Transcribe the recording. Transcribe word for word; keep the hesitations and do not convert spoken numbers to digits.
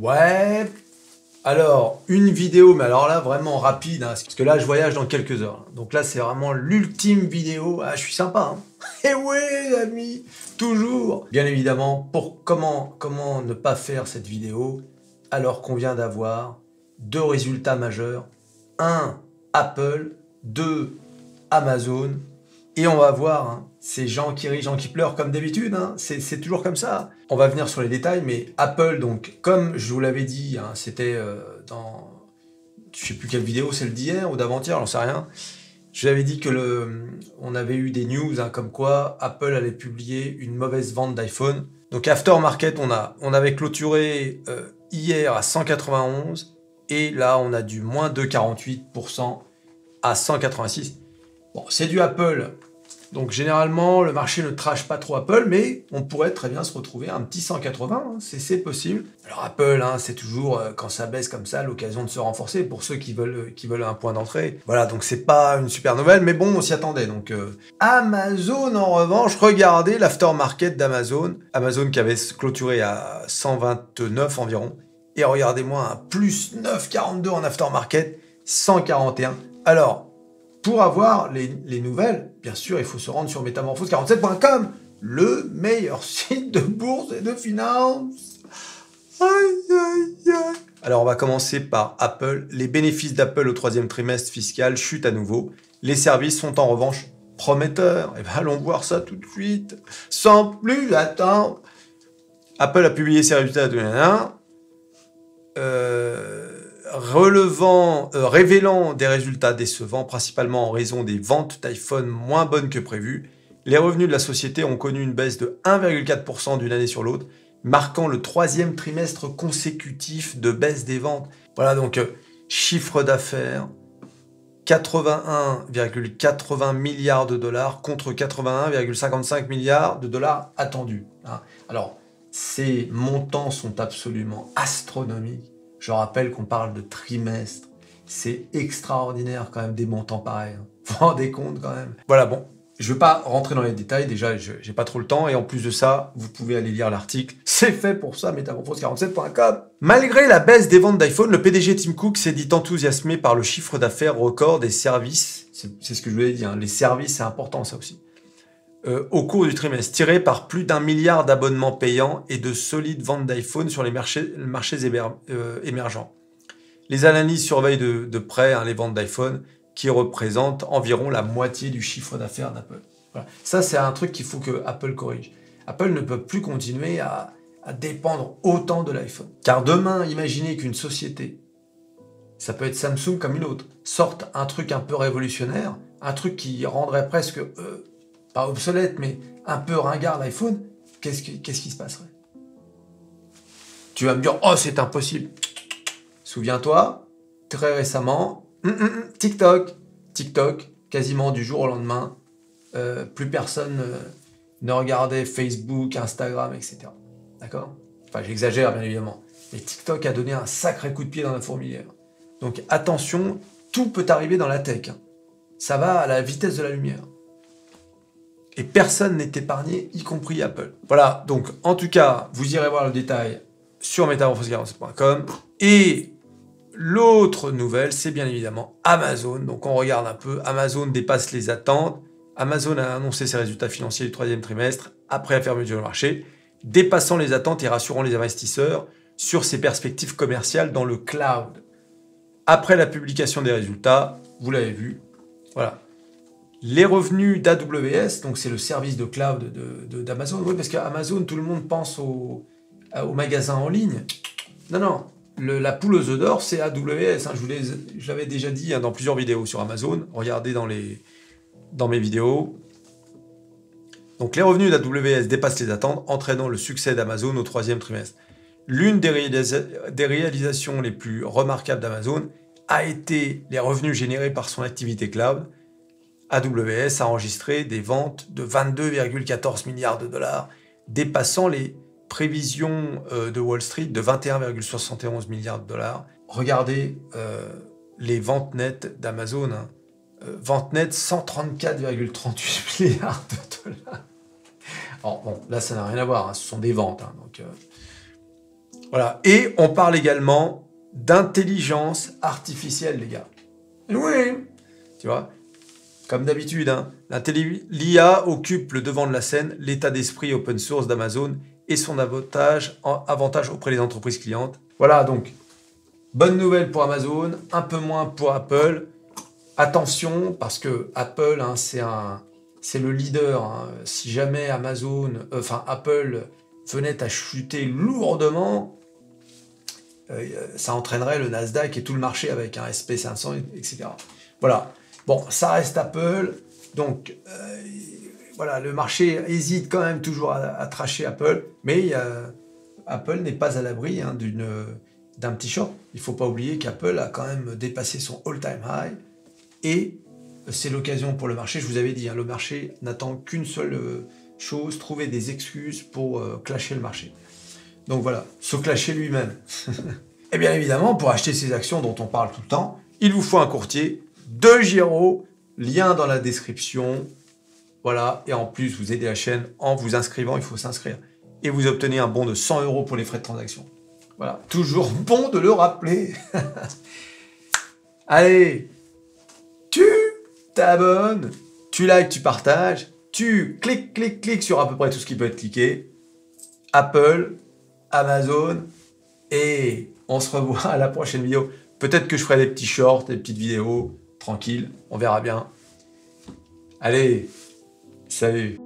Ouais, alors une vidéo, mais alors là vraiment rapide, hein, parce que là je voyage dans quelques heures. Donc là c'est vraiment l'ultime vidéo. Ah, je suis sympa, hein. Et ouais, amis, toujours. Bien évidemment, pour comment, comment ne pas faire cette vidéo alors qu'on vient d'avoir deux résultats majeurs. Un, Apple. Deux, Amazon. Et on va voir, hein, ces gens qui rient, gens qui pleurent, comme d'habitude, hein, c'est toujours comme ça. On va venir sur les détails, mais Apple, donc, comme je vous l'avais dit, hein, c'était euh, dans... Je ne sais plus quelle vidéo, celle d'hier ou d'avant-hier, j'en sais rien. Je vous avais dit que le, on avait eu des news, hein, comme quoi Apple allait publier une mauvaise vente d'iPhone. Donc, aftermarket, on, a, on avait clôturé euh, hier à cent quatre-vingt-onze, et là, on a du moins deux virgule quarante-huit pour cent à cent quatre-vingt-six. Bon, c'est du Apple. Donc généralement, le marché ne trash pas trop Apple, mais on pourrait très bien se retrouver à un petit cent quatre-vingts, hein, c'est possible. Alors Apple, hein, c'est toujours, euh, quand ça baisse comme ça, l'occasion de se renforcer pour ceux qui veulent, euh, qui veulent un point d'entrée. Voilà, donc c'est pas une super nouvelle, mais bon, on s'y attendait. Donc euh... Amazon, en revanche, regardez l'aftermarket d'Amazon. Amazon qui avait clôturé à cent vingt-neuf environ. Et regardez-moi, un plus neuf virgule quarante-deux en aftermarket, cent quarante et un. Alors... Pour avoir les, les nouvelles, bien sûr, il faut se rendre sur metamorphose quarante-sept point com, le meilleur site de bourse et de finance. Aïe, aïe, aïe. Alors, on va commencer par Apple. Les bénéfices d'Apple au troisième trimestre fiscal chutent à nouveau. Les services sont en revanche prometteurs. Et bien, allons voir ça tout de suite, sans plus attendre. Apple a publié ses résultats de l'année. Euh... Relevant, euh, révélant des résultats décevants, principalement en raison des ventes d'iPhone moins bonnes que prévues, les revenus de la société ont connu une baisse de un virgule quatre pour cent d'une année sur l'autre, marquant le troisième trimestre consécutif de baisse des ventes. Voilà, donc euh, chiffre d'affaires, quatre-vingt-un virgule quatre-vingts milliards de dollars contre quatre-vingt-un virgule cinquante-cinq milliards de dollars attendus. Hein. Alors, ces montants sont absolument astronomiques. Je rappelle qu'on parle de trimestre. C'est extraordinaire quand même, des montants pareils. Hein. Vous vous rendez compte quand même. Voilà, bon, je ne vais pas rentrer dans les détails. Déjà, je n'ai pas trop le temps. Et en plus de ça, vous pouvez aller lire l'article. C'est fait pour ça, metamorphose quarante-sept point com. Malgré la baisse des ventes d'iPhone, le P D G Tim Cook s'est dit enthousiasmé par le chiffre d'affaires record des services. C'est ce que je vous ai dit. Hein. Les services, c'est important ça aussi. Euh, au cours du trimestre, tiré par plus d'un milliard d'abonnements payants et de solides ventes d'iPhone sur les marchés, marchés émer, euh, émergents. Les analystes surveillent de, de près, hein, les ventes d'iPhone qui représentent environ la moitié du chiffre d'affaires d'Apple. Voilà. Ça, c'est un truc qu'il faut que Apple corrige. Apple ne peut plus continuer à, à dépendre autant de l'iPhone. Car demain, imaginez qu'une société, ça peut être Samsung comme une autre, sorte un truc un peu révolutionnaire, un truc qui rendrait presque... Euh, pas obsolète, mais un peu ringard l'iPhone, qu'est-ce qui, qu'est-ce qui se passerait? Tu vas me dire, oh, c'est impossible. Souviens-toi, très récemment, mm, mm, TikTok, TikTok, quasiment du jour au lendemain, euh, plus personne euh, ne regardait Facebook, Instagram, et cetera. D'accord? Enfin, j'exagère, bien évidemment. Mais TikTok a donné un sacré coup de pied dans la fourmilière. Donc, attention, tout peut arriver dans la tech. Ça va à la vitesse de la lumière. Et personne n'est épargné, y compris Apple. Voilà, donc en tout cas, vous irez voir le détail sur metamorphose quarante-sept point com. Et l'autre nouvelle, c'est bien évidemment Amazon. Donc on regarde un peu, Amazon dépasse les attentes. Amazon a annoncé ses résultats financiers du troisième trimestre après la fermeture du marché, dépassant les attentes et rassurant les investisseurs sur ses perspectives commerciales dans le cloud. Après la publication des résultats, vous l'avez vu, voilà. Les revenus d'A W S, donc c'est le service de cloud d'Amazon, de, de, oui, parce qu'Amazon, tout le monde pense aux au magasins en ligne. Non, non, le, la poule aux œufs d'or, c'est A W S. Hein, je l'avais déjà dit, hein, dans plusieurs vidéos sur Amazon. Regardez dans, les, dans mes vidéos. Donc les revenus d'A W S dépassent les attentes, entraînant le succès d'Amazon au troisième trimestre. L'une des, réalisa des réalisations les plus remarquables d'Amazon a été les revenus générés par son activité cloud. A W S a enregistré des ventes de vingt-deux virgule quatorze milliards de dollars, dépassant les prévisions de Wall Street de vingt et un virgule soixante et onze milliards de dollars. Regardez euh, les ventes nettes d'Amazon. Hein. Euh, ventes nettes, cent trente-quatre virgule trente-huit milliards de dollars. Alors bon, là, ça n'a rien à voir. Hein. Ce sont des ventes. Hein, donc, euh, Voilà. Et on parle également d'intelligence artificielle, les gars. Oui, tu vois, comme d'habitude, hein, l'I A occupe le devant de la scène, l'état d'esprit open source d'Amazon et son avantage, en, avantage auprès des entreprises clientes. Voilà, donc, bonne nouvelle pour Amazon, un peu moins pour Apple. Attention, parce que Apple, hein, c'est un, c'est le leader. Hein. Si jamais Amazon, euh, enfin Apple venait à chuter lourdement, euh, ça entraînerait le Nasdaq et tout le marché avec un S and P cinq cents, et cetera. Voilà. Bon, ça reste Apple. Donc, euh, voilà, le marché hésite quand même toujours à, à tracher Apple. Mais euh, Apple n'est pas à l'abri hein, d'une, d'un petit choc. Il ne faut pas oublier qu'Apple a quand même dépassé son all-time high. Et c'est l'occasion pour le marché. Je vous avais dit, hein, le marché n'attend qu'une seule chose, trouver des excuses pour euh, clasher le marché. Donc voilà, se clasher lui-même. Et bien évidemment, pour acheter ces actions dont on parle tout le temps, il vous faut un courtier, DEGIRO, lien dans la description. Voilà, et en plus, vous aidez la chaîne en vous inscrivant, il faut s'inscrire. Et vous obtenez un bon de cent euros pour les frais de transaction. Voilà, toujours bon de le rappeler. Allez, tu t'abonnes, tu likes, tu partages, tu cliques, cliques, cliques sur à peu près tout ce qui peut être cliqué. Apple, Amazon, et on se revoit à la prochaine vidéo. Peut-être que je ferai des petits shorts, des petites vidéos, tranquille, on verra bien. Allez, salut!